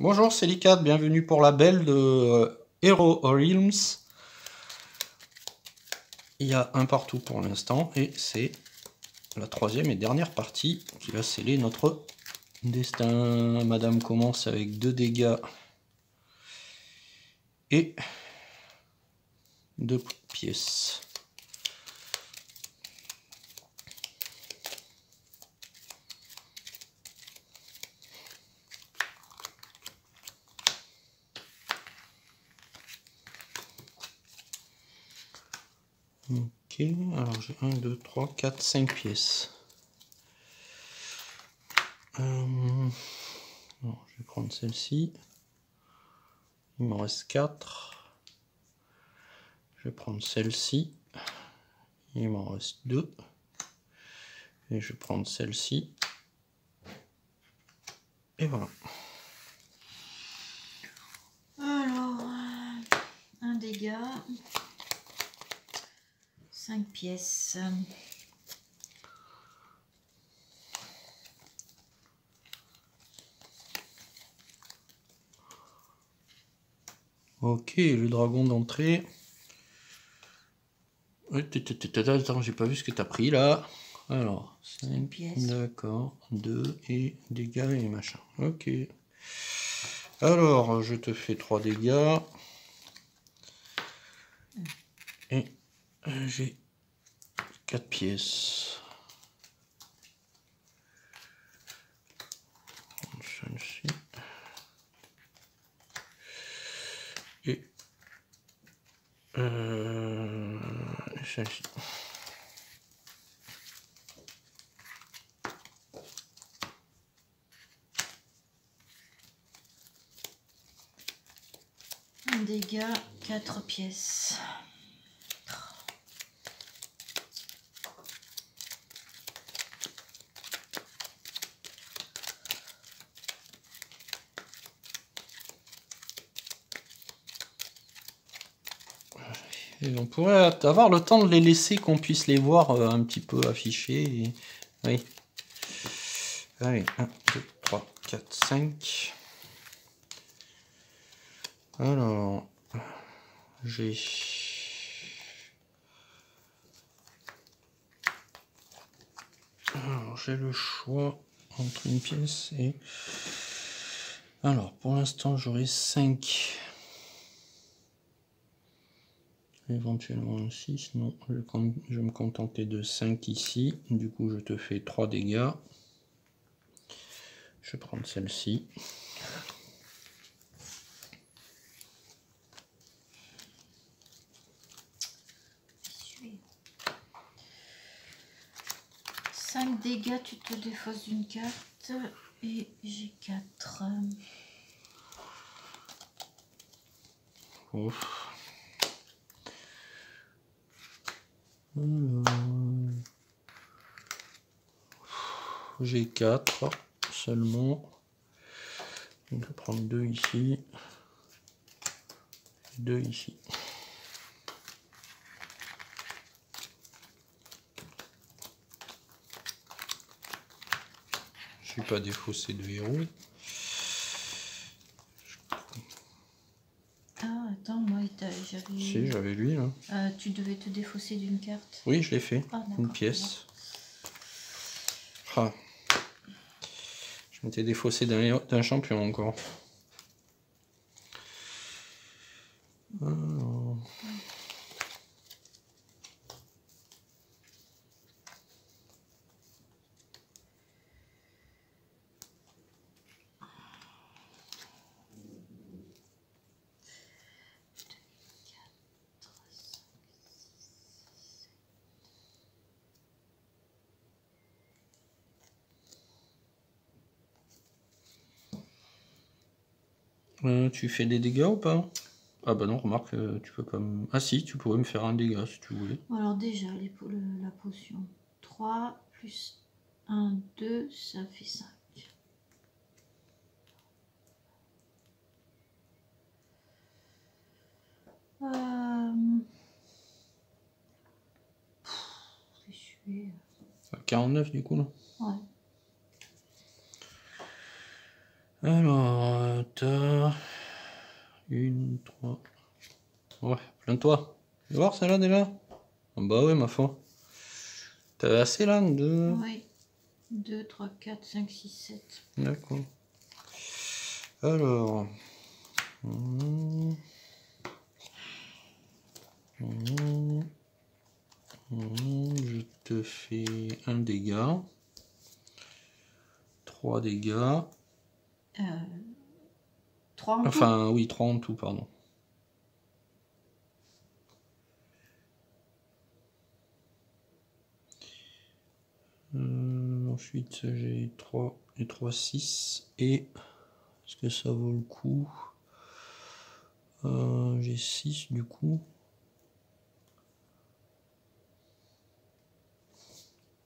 Bonjour, c'est Licat, bienvenue pour la belle de Hero Realms. Il y a un partout pour l'instant et c'est la troisième et dernière partie qui va sceller notre destin. Madame commence avec 2 dégâts et 2 pièces. Ok, alors j'ai 1, 2, 3, 4, 5 pièces. Alors je vais prendre celle-ci. Il m'en reste 4. Je vais prendre celle-ci. Il m'en reste 2. Et je vais prendre celle-ci. Et voilà. Alors, un dégât. 5 pièces. Ok, le dragon d'entrée. Attends, j'ai pas vu ce que t'as pris là. Alors, 5 pièces. D'accord, 2 et dégâts et machin. Ok. Alors, je te fais 3 dégâts. Et j'ai 4 pièces. Celle-ci. Et celle-ci. Un dégât, 4 pièces. Et on pourrait avoir le temps de les laisser, qu'on puisse les voir un petit peu affichés. Et... oui. Allez, 1, 2, 3, 4, 5. Alors, j'ai... alors, j'ai le choix entre une pièce et... alors, pour l'instant, j'aurai 5... éventuellement un 6, non, je vais me contenter de 5 ici, du coup je te fais 3 dégâts, je vais prendre celle-ci, suis... 5 dégâts, tu te défausses d'une carte, et j'ai 4. Ouf. J'ai 4 seulement. Je vais prendre 2 ici, 2 ici. Je suis pas défaussé de héros. Si, j'avais lui là. Tu devais te défausser d'une carte. Oui, je l'ai fait. Ah, une pièce. Ah. Je m'étais défaussé d'un champion encore. Alors... tu fais des dégâts ou pas? Ah bah non, remarque, tu peux pas me... ah si, tu pourrais me faire un dégât si tu voulais. Alors déjà, la potion. 3 plus 1, 2, ça fait 5. Je suis... 49 du coup là. Ouais. Alors, t'as... Une, trois... Ouais, plains-toi. Tu vas voir celle-là déjà? Bah oui, ma foi. T'as assez là de... Ouais. 2, 3, 4, 5, 6, 7. D'accord. Alors... Je te fais un dégât. 3 dégâts. 3 en tout. Enfin, oui, 3 en tout, pardon. Ensuite, j'ai 3 et 3, 6. Et est-ce que ça vaut le coup? J'ai 6 du coup.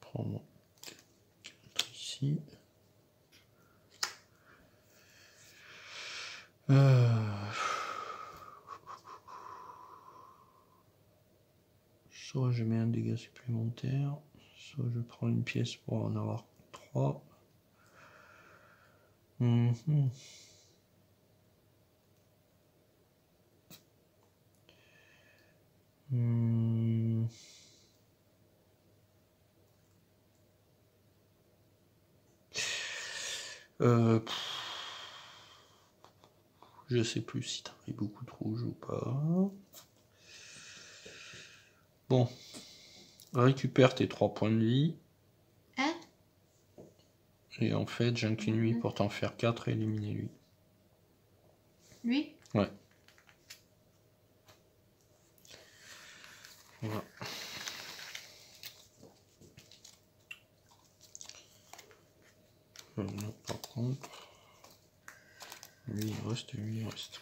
Prends-moi ici. Soit je mets un dégât supplémentaire, soit je prends une pièce pour en avoir 3. Je sais plus si t'as pris beaucoup de rouge ou pas. Bon. Récupère tes 3 points de vie. Hein? Et en fait, j'incline lui pour t'en faire 4 et éliminer lui. Lui? Ouais. Voilà. Non, par contre... Lui il reste, lui il reste.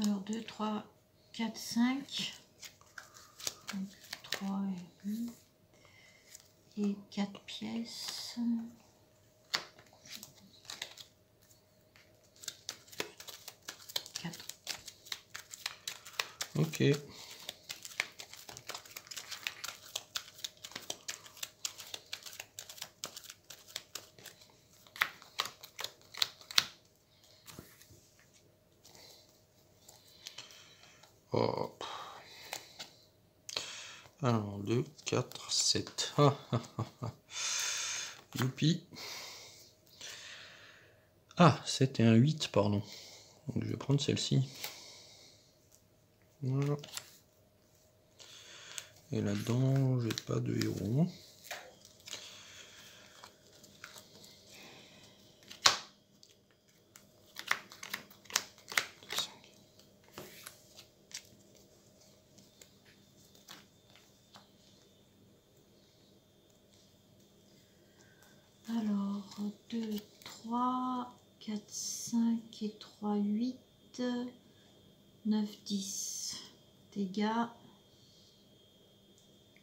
Alors 2, 3, 4, 5. Donc 3 et 1. Et 4 pièces. Ok. Hop. Alors 2, 4, 7. Youpi. Ah, 7 et un 8, pardon. Donc je vais prendre celle-ci. Voilà. Et là-dedans, j'ai pas de héros. Alors, 2, 3, 4, 5 et 3, 8, 9, 10. Dégâts.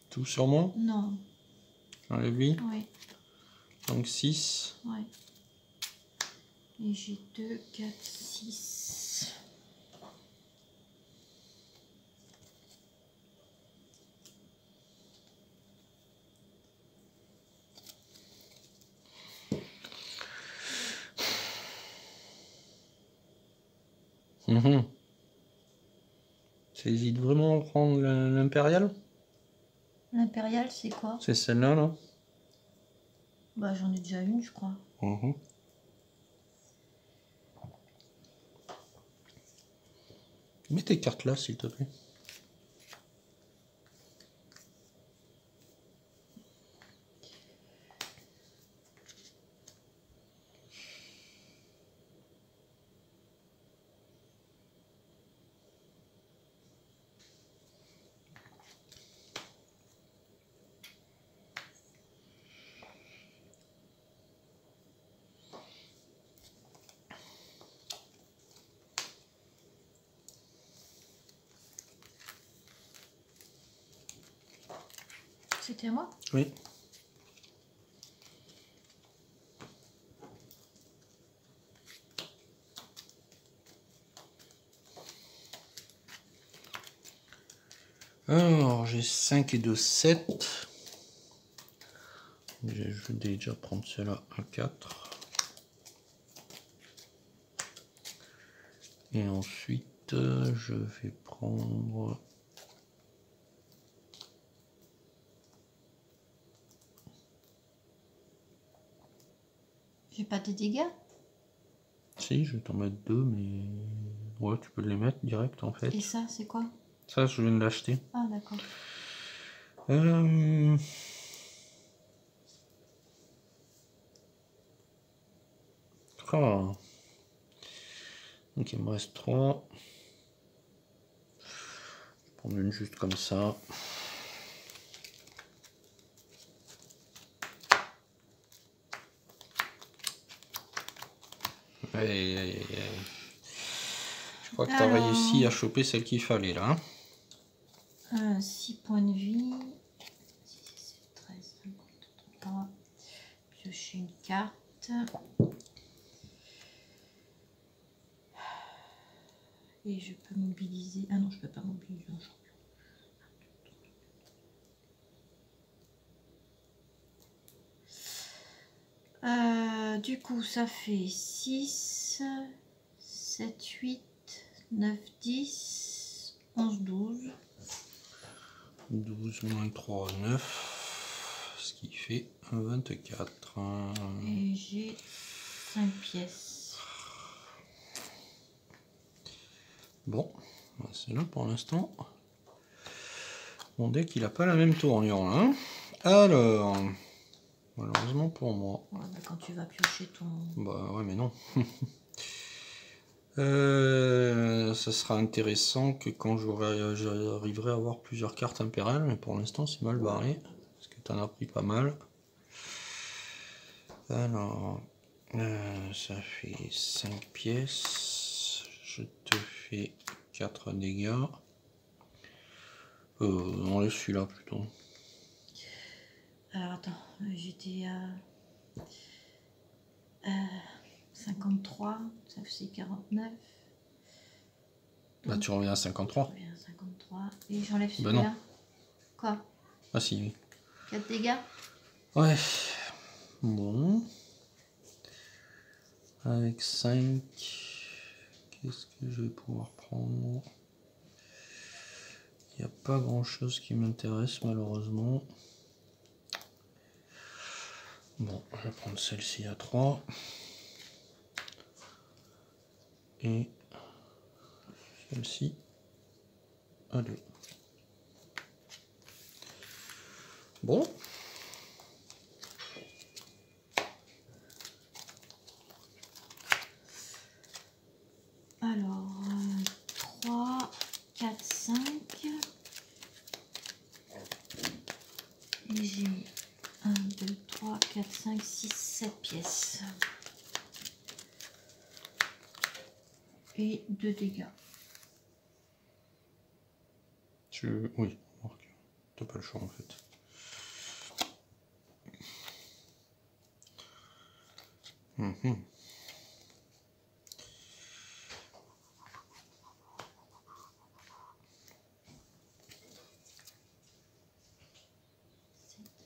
Tout sur moi? Non. Enlève-lui? Oui. Donc 6. Oui. Et j'ai 2, 4, 6. Tu hésites vraiment à prendre l'impérial? L'impérial, c'est quoi? C'est celle-là, là? Bah, j'en ai déjà une, je crois. Mets tes cartes là, s'il te plaît. C'était moi? Oui. Alors, j'ai 5 et 2, 7. Je vais déjà prendre cela à 4. Et ensuite, je vais prendre... J'ai pas tes dégâts? Si, je vais t'en mettre deux, mais... Ouais, tu peux les mettre direct, en fait. Et ça, c'est quoi? Ça, je viens de l'acheter. Ah, d'accord. Ah. Donc il me reste 3. Je vais prendre une juste comme ça. Allez, allez, allez. Je crois que tu as réussi à choper celle qu'il fallait là. 6 points de vie. 6, 7, 13, 53. Piocher une carte. Et je peux mobiliser... Ah non, je peux pas mobiliser un champion. Du coup, ça fait 6, 7, 8, 9, 10, 11, 12. 12 moins 3, 9. Ce qui fait 24. Et j'ai 5 pièces. Bon, c'est là pour l'instant. Mon deck, il n'a pas la même tournure là. Alors, malheureusement pour moi. Ouais, bah quand tu vas piocher ton. Bah ouais, mais non. Ça sera intéressant que quand j'arriverai à avoir plusieurs cartes impériales, mais pour l'instant c'est mal barré. Parce que tu en as pris pas mal. Alors, ça fait 5 pièces. Je te fais 4 dégâts. On laisse celui-là plutôt. Alors attends, j'étais à 53, ça fait 49. Donc, bah tu reviens à 53. Je reviens à 53 et j'enlève celui-là. Bah non. Quoi? Ah si, oui. 4 dégâts? Ouais. Bon. Avec 5... Qu'est-ce que je vais pouvoir prendre? Il n'y a pas grand-chose qui m'intéresse malheureusement. Bon, je vais prendre celle-ci à 3. Et celle-ci à 2. Bon. Alors, 3, 4, 5, et j'ai 1, 2, 3, 4, 5, 6, 7 pièces, et 2 dégâts. Oui, t'as pas le choix en fait.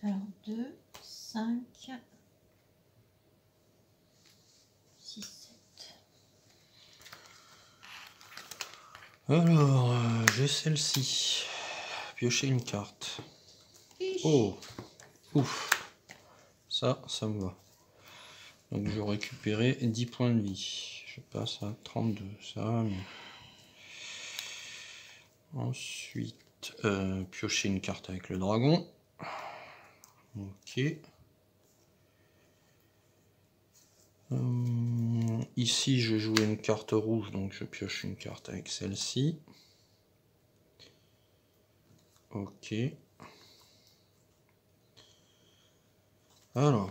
Alors 2, 5, 6, 7. Alors, j'ai celle-ci. Piocher une carte. Oh, ouf. Ça me va. Donc je récupérais 10 points de vie. Je passe à 32. Ça, mais... Ensuite, piocher une carte avec le dragon. Ok. Ici, je jouais une carte rouge, donc je pioche une carte avec celle-ci. Ok. Alors,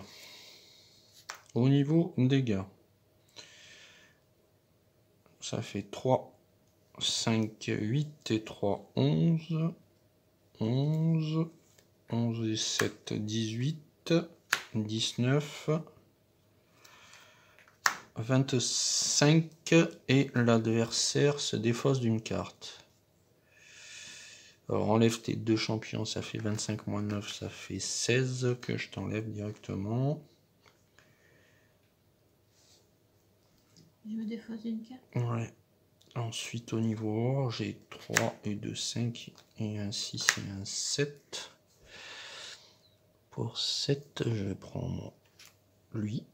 au niveau dégâts, ça fait 3, 5, 8 et 3, 11. 11. 11 et 7, 18, 19, 25 et l'adversaire se défausse d'une carte. Alors enlève tes deux champions, ça fait 25 moins 9, ça fait 16 que je t'enlève directement. Je me défausse d'une carte ? Ouais. Ensuite, au niveau or, j'ai 3 et 2, 5 et un 6 et un 7. Pour 7, je vais prendre lui.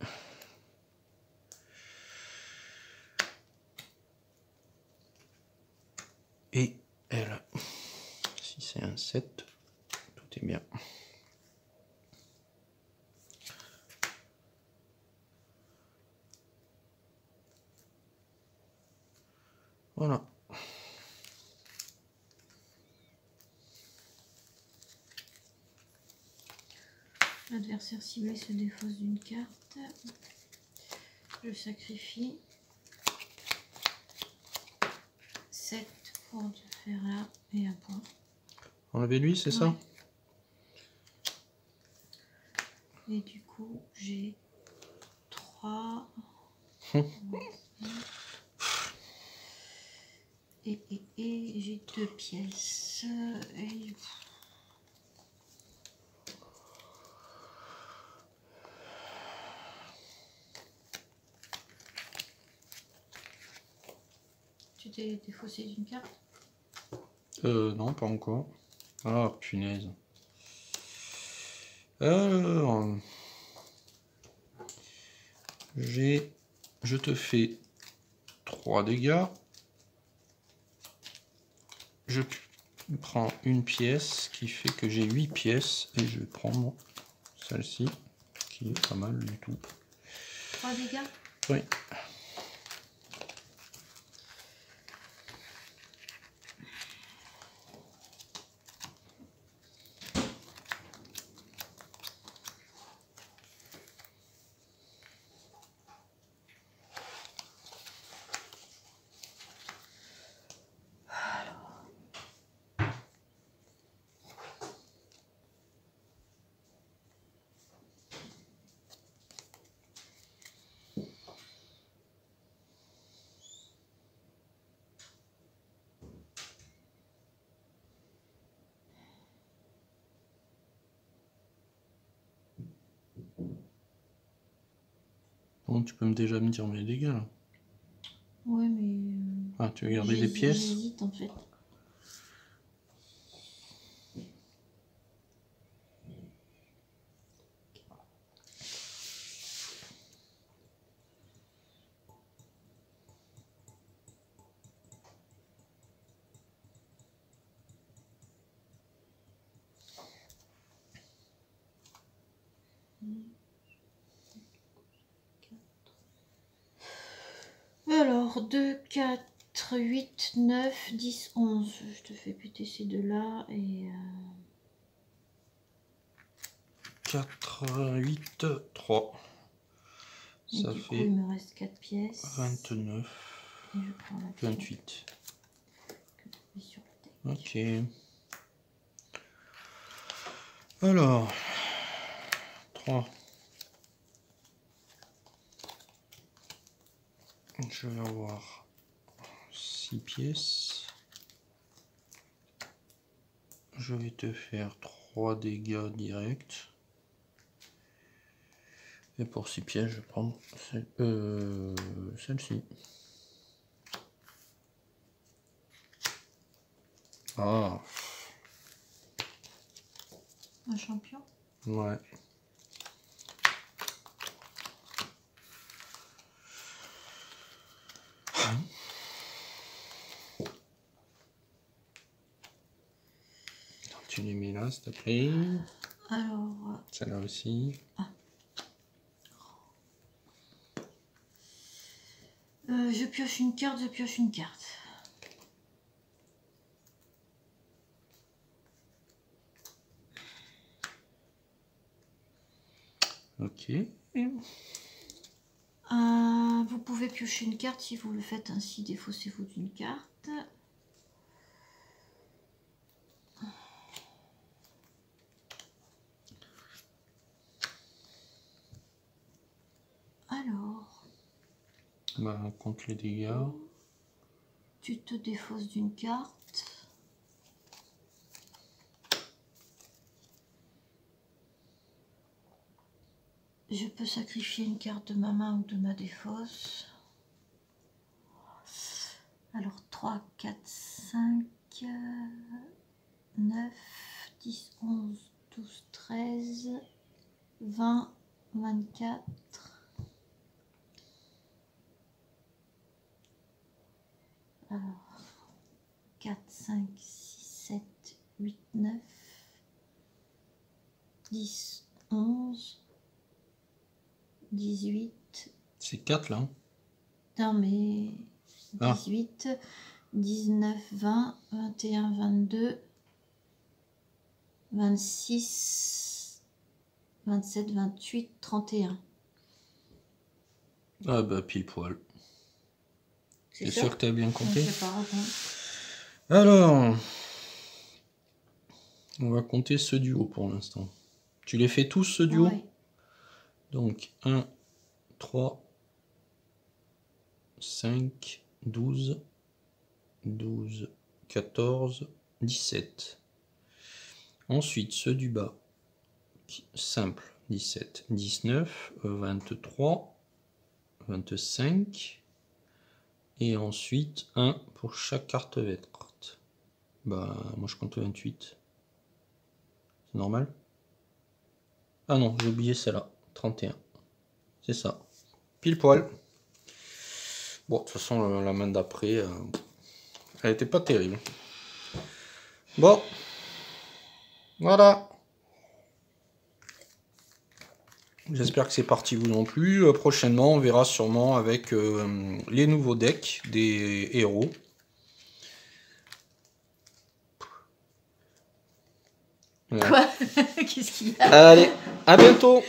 Et elle. Si c'est un 7, tout est bien. Voilà. L'adversaire ciblé se défausse d'une carte. Je sacrifie 7 pour de faire là et un point. Enlevez lui, c'est ça ? Et du coup, j'ai 3. Et j'ai 2 pièces. Et... Tu t'es défaussé d'une carte? Non, pas encore. Ah, punaise. Alors... Je te fais 3 dégâts. Je prends une pièce qui fait que j'ai 8 pièces et je vais prendre celle-ci qui est pas mal du tout. 3 dégâts ? Oui. Bon, tu peux déjà me dire mes dégâts là. Ouais, mais. Ah, tu veux garder des pièces? J'hésite en fait. Alors, 2, 4, 8, 9, 10, 11. Je te fais péter ces deux-là et... 4, 8, 3. Et ça du fait... coup, il me reste 4 pièces. 29. Et je prends la pièce 28. Que tu mets sur le deck. Ok. Alors... 3. Je vais avoir 6 pièces. Je vais te faire 3 dégâts directs. Et pour 6 pièces, je prends celle-ci. Ah. Un champion? Ouais. Tu les mets là, s'il te plaît. Alors. Celle-là aussi. Ah. Je pioche une carte, je pioche une carte. Ok. Vous pouvez piocher une carte si vous le faites ainsi, défaussez-vous d'une carte. Bah, compte les dégâts. Tu te défausses d'une carte. Je peux sacrifier une carte de ma main ou de ma défausse. Alors 3, 4, 5, 9, 10, 11, 12, 13, 20, 24, 4, 5, 6, 7, 8, 9, 10, 11, 18. C'est 4 là. Non mais 18, 19, 20, 21, 22, 26, 27, 28, 31. Ah bah pile poil. T'es sûr que t'as bien compté? Je sais pas, attends. Alors, on va compter ce duo pour l'instant. Tu les fais tous ce duo? Ouais. Donc 1, 3, 5, 12, 12, 14, 17. Ensuite ceux du bas, simple, 17, 19, 23, 25. Et ensuite, 1 pour chaque carte verte. Bah, moi je compte 28. C'est normal? Ah non, j'ai oublié celle-là. 31. C'est ça. Pile poil. Bon, de toute façon, la main d'après, elle était pas terrible. Bon. Voilà. J'espère que c'est parti vous non plus. Prochainement, on verra sûrement avec les nouveaux decks des héros. Voilà. Quoi? Qu'est-ce qu'il y a? Allez, à bientôt.